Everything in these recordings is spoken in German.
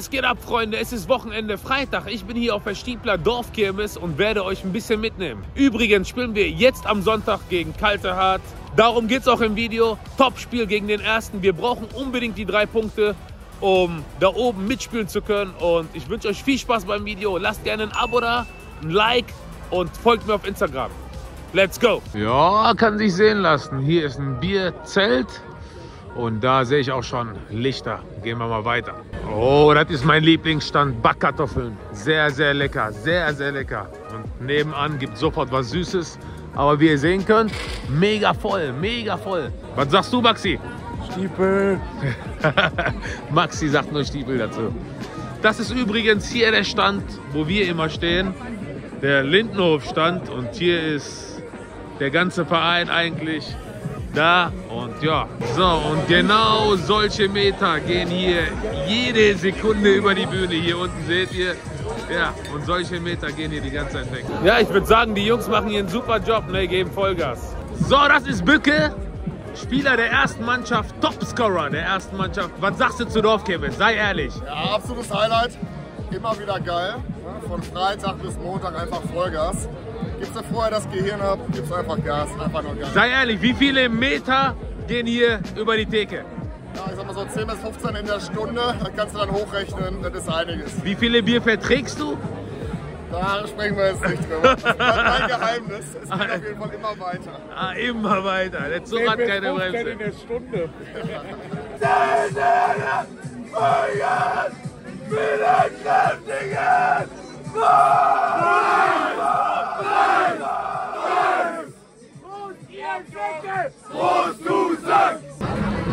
Was geht ab, Freunde? Es ist Wochenende, Freitag. Ich bin hier auf der Stiepler Dorfkirmes und werde euch ein bisschen mitnehmen. Übrigens spielen wir jetzt am Sonntag gegen Kaltehardt. Darum geht es auch im Video. Top-Spiel gegen den Ersten. Wir brauchen unbedingt die 3 Punkte, um da oben mitspielen zu können. Und ich wünsche euch viel Spaß beim Video. Lasst gerne ein Abo da, ein Like und folgt mir auf Instagram. Let's go! Ja, kann sich sehen lassen. Hier ist ein Bierzelt. Und da sehe ich auch schon Lichter. Gehen wir mal weiter. Oh, das ist mein Lieblingsstand, Backkartoffeln. Sehr, sehr lecker, sehr, sehr lecker. Und nebenan gibt es sofort was Süßes. Aber wie ihr sehen könnt, mega voll, mega voll. Was sagst du, Maxi? Stiepel. Maxi sagt nur Stiepel dazu. Das ist übrigens hier der Stand, wo wir immer stehen. Der Lindenhofstand. Und hier ist der ganze Verein eigentlich. Da und ja. So, und genau solche Meter gehen hier jede Sekunde über die Bühne. Hier unten seht ihr. Ja, und solche Meter gehen hier die ganze Zeit weg. Ja, ich würde sagen, die Jungs machen hier einen super Job, ne, geben Vollgas. So, das ist Bücke, Spieler der ersten Mannschaft, Topscorer der ersten Mannschaft. Was sagst du zu Dorfkirmes? Sei ehrlich. Ja, absolutes Highlight. Immer wieder geil. Von Freitag bis Montag einfach Vollgas. Gibt's da vorher das Gehirn ab, gibt's einfach Gas, einfach nur Gas. Sei ehrlich, wie viele Meter gehen hier über die Theke? Ja, ich sag mal so 10 bis 15 in der Stunde, das kannst du dann hochrechnen, das ist einiges. Wie viele Bier verträgst du? Da sprechen wir jetzt nicht drüber. Das ist mein Geheimnis. Es geht auf jeden Fall immer weiter. Ah, immer weiter. Der Zug hat keine Bremse. 10 bis 15 in der Stunde. Feuer für den Kräftigen!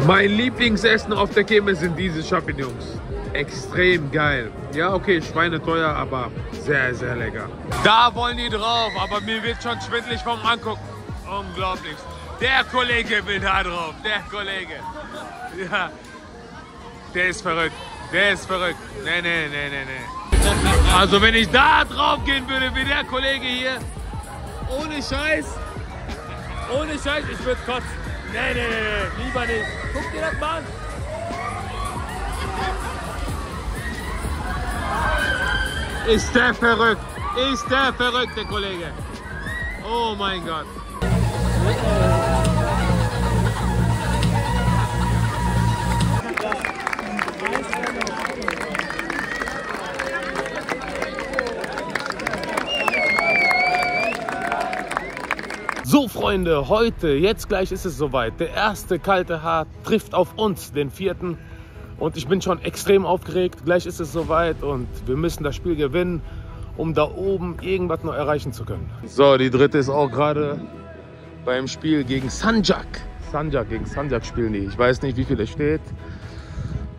Mein Lieblingsessen auf der Kirmes sind diese Champignons. Extrem geil. Ja, okay, schweineteuer, aber sehr, sehr lecker. Da wollen die drauf, aber mir wird schon schwindelig vom Angucken. Unglaublich. Der Kollege will da drauf, der Kollege. Ja, der ist verrückt, der ist verrückt. Nee, nee, nee, nee, nee. Also wenn ich da drauf gehen würde, wie der Kollege hier, ohne Scheiß, ich würde kotzen. Nee, nee, nee, lieber nicht. Guck dir das mal an. Ist der verrückt, der Kollege. Oh mein Gott. So Freunde, heute, jetzt gleich ist es soweit. Der erste Kaltehardt trifft auf uns, den 4. Und ich bin schon extrem aufgeregt. Gleich ist es soweit und wir müssen das Spiel gewinnen, um da oben irgendwas noch erreichen zu können. So, die dritte ist auch gerade beim Spiel gegen Sanjak. Sanjak gegen Sanjak spielen die. Ich weiß nicht, wie viel es steht,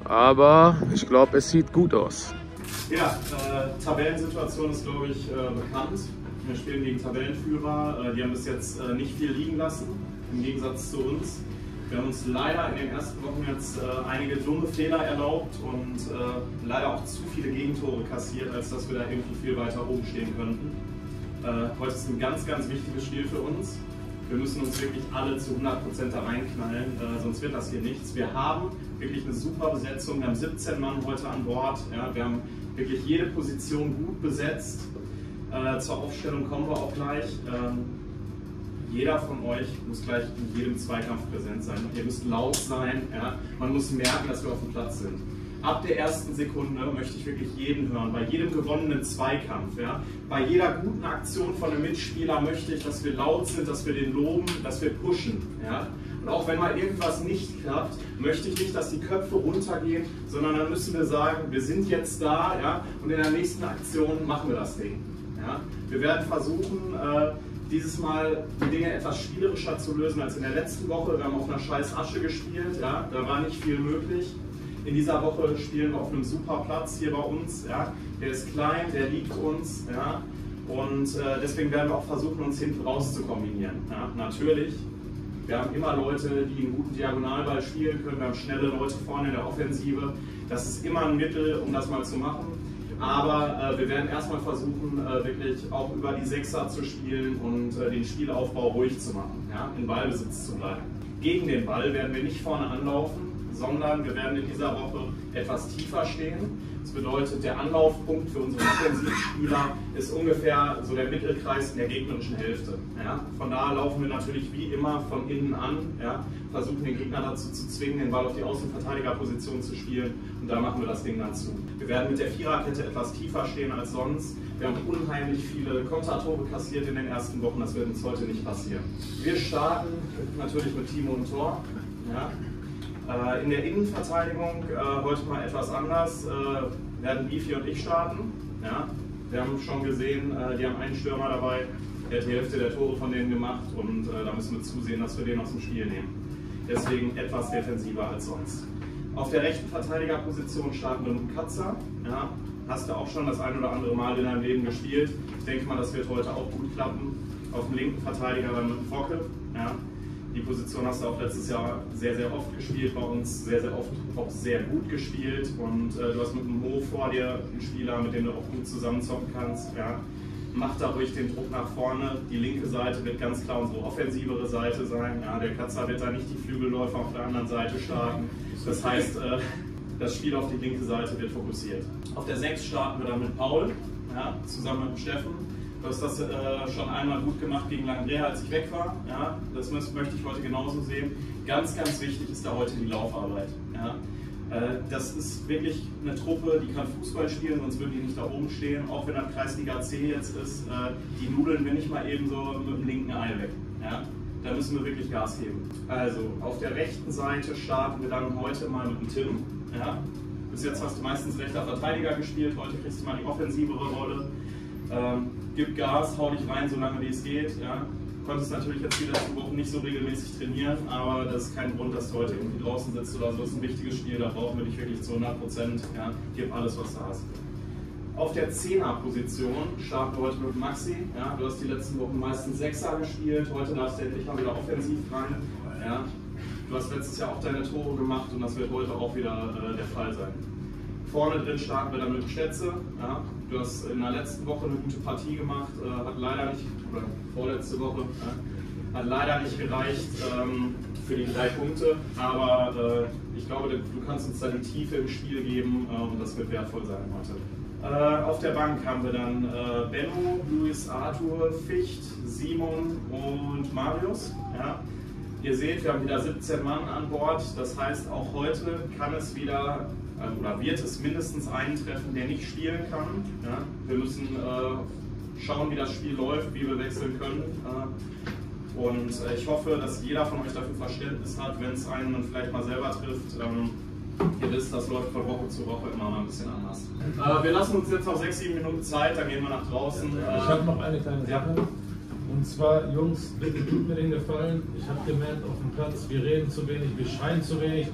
aber ich glaube, es sieht gut aus. Ja, Tabellensituation ist, glaube ich, bekannt. Wir spielen gegen Tabellenführer, die haben bis jetzt nicht viel liegen lassen, im Gegensatz zu uns. Wir haben uns leider in den ersten Wochen jetzt einige dumme Fehler erlaubt und leider auch zu viele Gegentore kassiert, als dass wir da irgendwie viel weiter oben stehen könnten. Heute ist ein ganz, ganz wichtiges Spiel für uns. Wir müssen uns wirklich alle zu 100% da reinknallen, sonst wird das hier nichts. Wir haben wirklich eine super Besetzung, wir haben 17 Mann heute an Bord, ja, wir haben wirklich jede Position gut besetzt. Zur Aufstellung kommen wir auch gleich. Jeder von euch muss gleich in jedem Zweikampf präsent sein. Ihr müsst laut sein, ja? Man muss merken, dass wir auf dem Platz sind. Ab der ersten Sekunde möchte ich wirklich jeden hören, bei jedem gewonnenen Zweikampf. Ja? Bei jeder guten Aktion von einem Mitspieler möchte ich, dass wir laut sind, dass wir den loben, dass wir pushen. Ja? Und auch wenn mal irgendwas nicht klappt, möchte ich nicht, dass die Köpfe runtergehen, sondern dann müssen wir sagen, wir sind jetzt da, ja? Und in der nächsten Aktion machen wir das Ding. Ja, wir werden versuchen, dieses Mal die Dinge etwas spielerischer zu lösen als in der letzten Woche. Wir haben auf einer scheiß Asche gespielt, ja, da war nicht viel möglich. In dieser Woche spielen wir auf einem super Platz hier bei uns. Ja. Der ist klein, der liegt uns. Ja. Und deswegen werden wir auch versuchen, uns hinten raus zu kombinieren. Ja. Natürlich, wir haben immer Leute, die einen guten Diagonalball spielen können. Wir haben schnelle Leute vorne in der Offensive. Das ist immer ein Mittel, um das mal zu machen. Aber wir werden erstmal versuchen, wirklich auch über die Sechser zu spielen und den Spielaufbau ruhig zu machen, ja? In Ballbesitz zu bleiben. Gegen den Ball werden wir nicht vorne anlaufen, sondern wir werden in dieser Woche etwas tiefer stehen, Das bedeutet, der Anlaufpunkt für unsere Offensivspieler ist ungefähr so der Mittelkreis in der gegnerischen Hälfte. Ja? Von da laufen wir natürlich wie immer von innen an, ja? Versuchen den Gegner dazu zu zwingen, den Ball auf die Außenverteidigerposition zu spielen, und da machen wir das Ding dann zu. Wir werden mit der Viererkette etwas tiefer stehen als sonst. Wir haben unheimlich viele Kontertore kassiert in den ersten Wochen, das wird uns heute nicht passieren. Wir starten natürlich mit Timo und Tor. Ja? In der Innenverteidigung heute mal etwas anders, werden Bifi und ich starten. Ja? Wir haben schon gesehen, die haben einen Stürmer dabei, der hat die Hälfte der Tore von denen gemacht, und da müssen wir zusehen, dass wir den aus dem Spiel nehmen. Deswegen etwas defensiver als sonst. Auf der rechten Verteidigerposition starten wir mit Katzer. Ja? Hast du auch schon das ein oder andere Mal in deinem Leben gespielt. Ich denke mal, das wird heute auch gut klappen. Auf dem linken Verteidiger dann mit Focke. Ja? Die Position hast du auch letztes Jahr sehr, sehr oft gespielt, bei uns sehr, sehr oft auch sehr gut gespielt, und du hast mit dem Mo vor dir einen Spieler, mit dem du auch gut zusammenzocken kannst. Ja. Mach da ruhig den Druck nach vorne, die linke Seite wird ganz klar unsere offensivere Seite sein, ja. Der Katzer wird da nicht die Flügelläufer auf der anderen Seite starten, das heißt, das Spiel auf die linke Seite wird fokussiert. Auf der 6 starten wir dann mit Paul, ja, zusammen mit Steffen. Du hast das schon einmal gut gemacht gegen Langendreer, als ich weg war. Ja, das möchte ich heute genauso sehen. Ganz, ganz wichtig ist da heute die Laufarbeit. Ja. Das ist wirklich eine Truppe, die kann Fußball spielen, sonst würden die nicht da oben stehen. Auch wenn das Kreisliga C jetzt ist, die nudeln wir nicht mal eben so mit dem linken Ei weg. Ja. Da müssen wir wirklich Gas geben. Also, auf der rechten Seite starten wir dann heute mal mit dem Tim. Ja. Bis jetzt hast du meistens rechter Verteidiger gespielt, heute kriegst du mal die offensivere Rolle. Gib Gas, hau dich rein, solange wie es geht. Ja. Konntest natürlich jetzt die letzten Wochen nicht so regelmäßig trainieren, aber das ist kein Grund, dass du heute irgendwie draußen sitzt oder so. Das ist ein wichtiges Spiel, da brauchen wir dich wirklich zu 100%. Ja. Gib alles, was du hast. Auf der 10er-Position starten wir heute mit Maxi. Ja. Du hast die letzten Wochen meistens 6er gespielt, heute darfst du endlich mal wieder offensiv rein. Ja. Du hast letztes Jahr auch deine Tore gemacht, und das wird heute auch wieder der Fall sein. Vorne drin starten wir dann mit Schätze. Ja. Du hast in der letzten Woche eine gute Partie gemacht, hat leider nicht, oder vorletzte Woche, hat leider nicht gereicht für die 3 Punkte, aber ich glaube, du kannst uns da die Tiefe im Spiel geben, und das wird wertvoll sein heute. Auf der Bank haben wir dann Benno, Luis, Arthur, Ficht, Simon und Marius. Ja. Ihr seht, wir haben wieder 17 Mann an Bord, das heißt, auch heute kann es wieder, oder wird es mindestens einen treffen, der nicht spielen kann. Ja, wir müssen schauen, wie das Spiel läuft, wie wir wechseln können. Und ich hoffe, dass jeder von euch dafür Verständnis hat, wenn es einen vielleicht mal selber trifft. Ihr wisst, das läuft von Woche zu Woche immer mal ein bisschen anders. Wir lassen uns jetzt noch 6-7 Minuten Zeit, dann gehen wir nach draußen. Ich habe noch eine kleine Sache. Ja. Und zwar, Jungs, bitte tut mir den Gefallen. Ich habe gemerkt auf dem Platz, wir reden zu wenig, wir schreien zu wenig.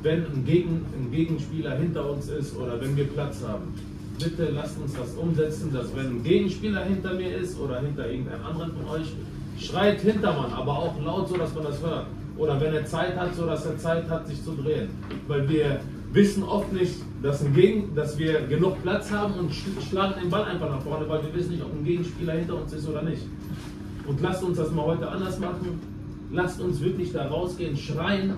Wenn ein Gegenspieler hinter uns ist oder wenn wir Platz haben, bitte lasst uns das umsetzen, dass wenn ein Gegenspieler hinter mir ist oder hinter irgendeinem anderen von euch, schreit Hintermann, aber auch laut, so dass man das hört. Oder wenn er Zeit hat, so dass er Zeit hat, sich zu drehen. Weil wir wissen oft nicht, dass wir genug Platz haben, und schlagen den Ball einfach nach vorne, weil wir wissen nicht, ob ein Gegenspieler hinter uns ist oder nicht. Und lasst uns das mal heute anders machen. Lasst uns wirklich da rausgehen, schreien,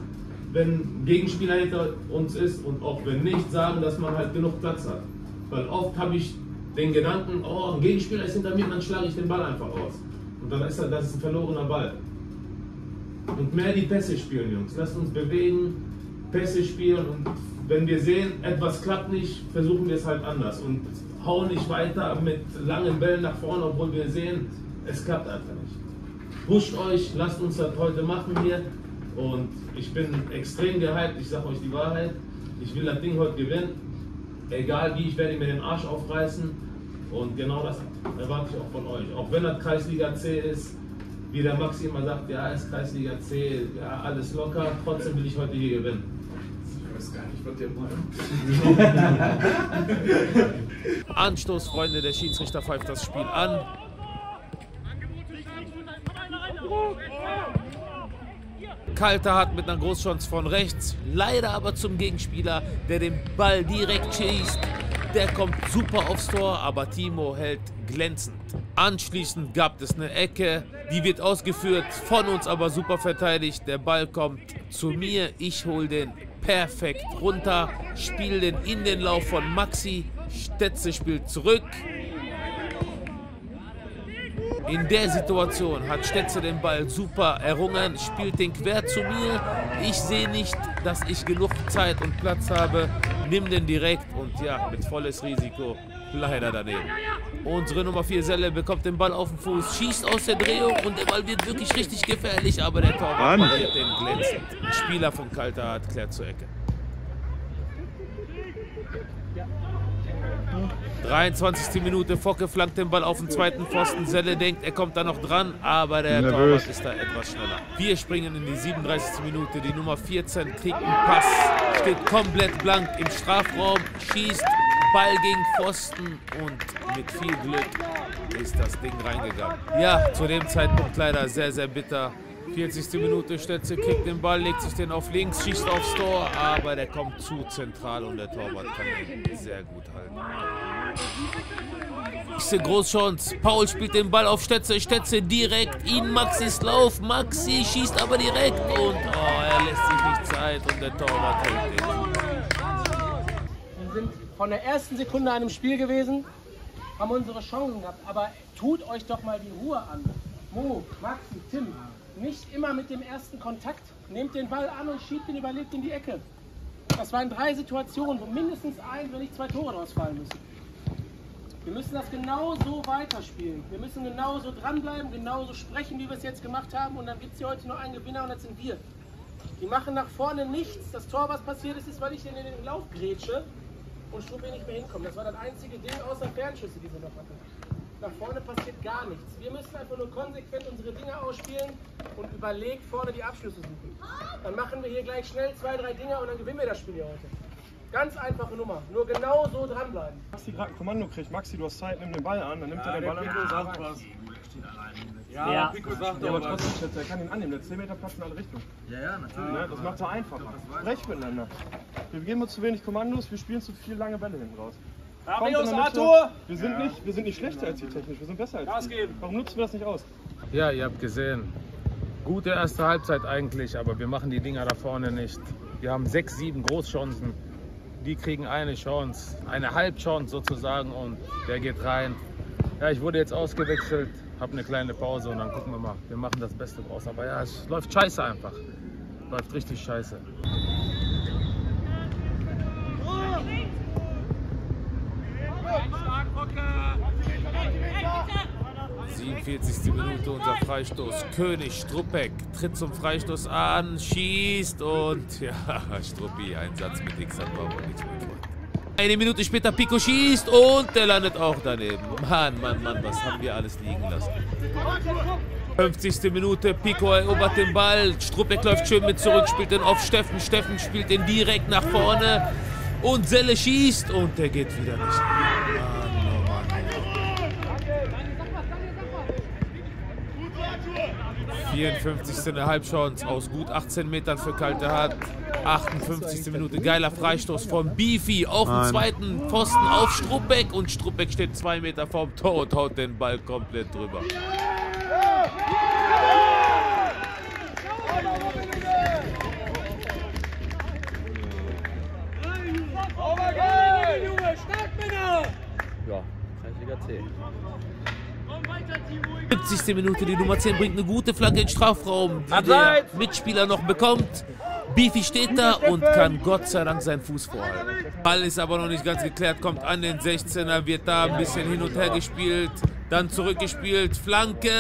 wenn ein Gegenspieler hinter uns ist, und auch wenn nicht, sagen, dass man halt genug Platz hat. Weil oft habe ich den Gedanken, oh, ein Gegenspieler ist hinter mir, dann schlage ich den Ball einfach aus. Und dann ist das ist ein verlorener Ball. Und mehr die Pässe spielen, Jungs. Lasst uns bewegen, Pässe spielen, und wenn wir sehen, etwas klappt nicht, versuchen wir es halt anders. Und hauen nicht weiter mit langen Bällen nach vorne, obwohl wir sehen, es klappt einfach nicht. Pusht euch, lasst uns das heute machen hier. Und ich bin extrem gehypt, ich sage euch die Wahrheit, ich will das Ding heute gewinnen, egal wie, ich werde mir den Arsch aufreißen, und genau das erwarte ich auch von euch. Auch wenn das Kreisliga C ist, wie der Maxi immer sagt, ja, ist Kreisliga C, ja, alles locker, trotzdem will ich heute hier gewinnen. Ich weiß gar nicht, was der wollt. Anstoß, Freunde, der Schiedsrichter pfeift das Spiel an. Kaltehardt mit einer Großchance von rechts, leider aber zum Gegenspieler, der den Ball direkt schießt. Der kommt super aufs Tor, aber Timo hält glänzend. Anschließend gab es eine Ecke, die wird ausgeführt, von uns aber super verteidigt. Der Ball kommt zu mir, ich hole den perfekt runter. Spiel den Innenlauf von Maxi. Stetze spielt zurück. In der Situation hat Stetze den Ball super errungen, spielt den quer zu mir. Ich sehe nicht, dass ich genug Zeit und Platz habe. Nimm den direkt und ja, mit volles Risiko leider daneben. Unsere Nummer 4 Selle bekommt den Ball auf den Fuß, schießt aus der Drehung und der Ball wird wirklich richtig gefährlich, aber der Torwart pariert den glänzend. Spieler von Kaltehardt klärt zur Ecke. 23. Minute, Focke flankt den Ball auf den zweiten Pfosten, Selle denkt, er kommt da noch dran, aber der Torwart ist da etwas schneller. Wir springen in die 37. Minute, die Nummer 14 kriegt einen Pass, steht komplett blank im Strafraum, schießt, Ball gegen Pfosten und mit viel Glück ist das Ding reingegangen. Ja, zu dem Zeitpunkt leider sehr, sehr bitter. 40. Minute, Stetze kriegt den Ball, legt sich den auf links, schießt aufs Tor, aber der kommt zu zentral und der Torwart kann ihn sehr gut halten. Nächste Großchance, Paul spielt den Ball auf Stetze, Stetze direkt in Maxis Lauf, Maxi schießt aber direkt und er lässt sich nicht Zeit und der Torwart hält den. Wir sind von der ersten Sekunde an im Spiel gewesen, haben unsere Chancen gehabt, aber tut euch doch mal die Ruhe an. Mo, Maxi, Tim. Nicht immer mit dem ersten Kontakt. Nehmt den Ball an und schiebt ihn überlebt in die Ecke. Das waren 3 Situationen, wo mindestens 1, wenn nicht 2 Tore rausfallen müssen. Wir müssen das genauso weiterspielen. Wir müssen genauso dranbleiben, genauso sprechen, wie wir es jetzt gemacht haben. Und dann gibt es hier heute nur einen Gewinner und das sind wir. Die machen nach vorne nichts. Das Tor, was passiert ist, ist, weil ich in den Lauf grätsche und Strube nicht mehr hinkomme. Das war das einzige Ding außer Fernschüsse, die wir noch hatten. Nach vorne passiert gar nichts. Wir müssen einfach nur konsequent unsere Dinger ausspielen und überlegt vorne die Abschlüsse suchen. Dann machen wir hier gleich schnell 2, 3 Dinger und dann gewinnen wir das Spiel hier heute. Ganz einfache Nummer. Nur genau so dranbleiben. Maxi gerade ein Kommando kriegt. Maxi, du hast Zeit, nimm den Ball an. Dann nimmt er den Ball an. Pico sagt was. Ja, Pico sagt aber trotzdem, er kann ihn annehmen. Der 10 Meter passt in alle Richtungen. Ja, natürlich. Ja, das macht er einfacher. Recht miteinander. Wir geben uns zu wenig Kommandos, wir spielen zu viel lange Bälle hinten raus. Marius, Arthur! Wir sind nicht schlechter als die technisch, wir sind besser als die. Warum nutzen wir das nicht aus? Ja, ihr habt gesehen. Gute erste Halbzeit eigentlich, aber wir machen die Dinger da vorne nicht. Wir haben 6, 7 Großchancen. Die kriegen eine Chance, eine Halbchance sozusagen und der geht rein. Ja, ich wurde jetzt ausgewechselt, habe eine kleine Pause und dann gucken wir mal. Wir machen das Beste draus, aber ja, es läuft scheiße einfach. Läuft richtig scheiße. Die 40. Minute, unser Freistoß. König Struppeck tritt zum Freistoß an, schießt und ja, Struppi, ein Satz mit X hat aber nichts mehr vor. Eine Minute später, Pico schießt und der landet auch daneben. Mann, Mann, Mann, was haben wir alles liegen lassen. 50. Minute, Pico erobert den Ball, Struppeck läuft schön mit zurück, spielt den auf Steffen, Steffen spielt den direkt nach vorne und Selle schießt und der geht wieder nicht. Die 54. Halbchance aus gut 18 Metern für Kaltehardt. 58. Minute, geiler Freistoß von Beefy auf den zweiten Pfosten auf Struppeck. Und Struppeck steht 2 Meter vorm Tor und haut den Ball komplett drüber. Ja, Kreisliga C. 70. Minute, die Nummer 10 bringt eine gute Flanke in den Strafraum, die der Mitspieler noch bekommt. Beefy steht da und kann Gott sei Dank seinen Fuß vorhalten. Ball ist aber noch nicht ganz geklärt, kommt an den 16er, wird da ein bisschen hin und her gespielt, dann zurückgespielt, Flanke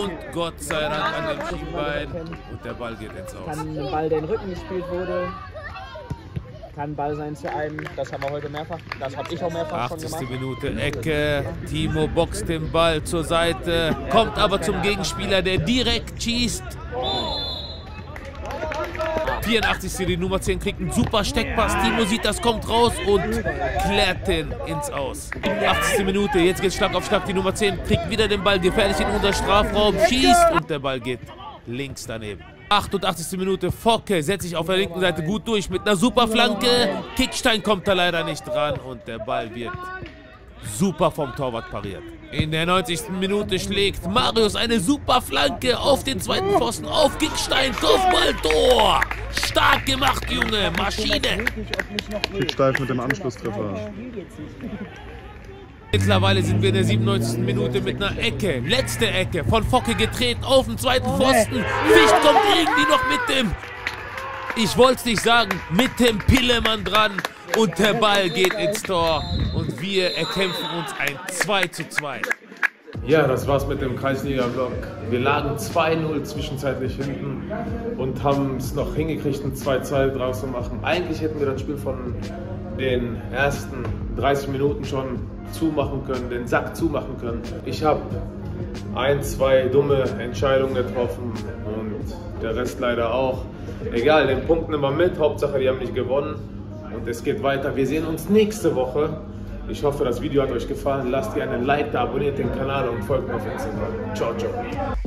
und Gott sei Dank an dem Schienbein und der Ball geht ins Aus. Kann ein Ball, der in den Rücken gespielt wurde, kann Ball sein zu einem, das haben wir heute mehrfach, das habe ich auch mehrfach schon gemacht. 80. Minute, Ecke, Timo boxt den Ball zur Seite, kommt aber zum Gegenspieler, der direkt schießt. 84. Die Nummer 10 kriegt einen super Steckpass, Timo sieht das, kommt raus und klärt den ins Aus. 80. Minute, jetzt geht Schlag auf Schlag, die Nummer 10 kriegt wieder den Ball, gefährlich in unser Strafraum, schießt und der Ball geht links daneben. 88. Minute, Focke setzt sich auf der linken Seite gut durch mit einer super Flanke. Kickstein kommt da leider nicht dran und der Ball wird Super vom Torwart pariert. In der 90. Minute schlägt Marius eine super Flanke auf den zweiten Pfosten auf. Kickstein, Kopfball, Tor! Stark gemacht, Junge! Maschine! Kickstein mit dem Anschlusstreffer. Mittlerweile sind wir in der 97. Minute mit einer Ecke. Letzte Ecke. Von Focke getreten auf den zweiten Pfosten. Ficht kommt irgendwie noch mit dem... Ich wollte es nicht sagen. Mit dem Pillemann dran. Und der Ball geht ins Tor. Und wir erkämpfen uns ein 2:2. Ja, das war's mit dem Kreisliga-Block. Wir lagen 2:0 zwischenzeitlich hinten und haben es noch hingekriegt, ein 2:2 draus zu machen. Eigentlich hätten wir das Spiel von den ersten 30 Minuten schon zumachen können, den Sack zumachen können. Ich habe 1, 2 dumme Entscheidungen getroffen und der Rest leider auch. Egal, den Punkt nehmen wir mit, Hauptsache die haben nicht gewonnen. Und es geht weiter. Wir sehen uns nächste Woche. Ich hoffe, das Video hat euch gefallen. Lasst gerne ein Like da, abonniert den Kanal und folgt mir auf Instagram. Ciao, ciao.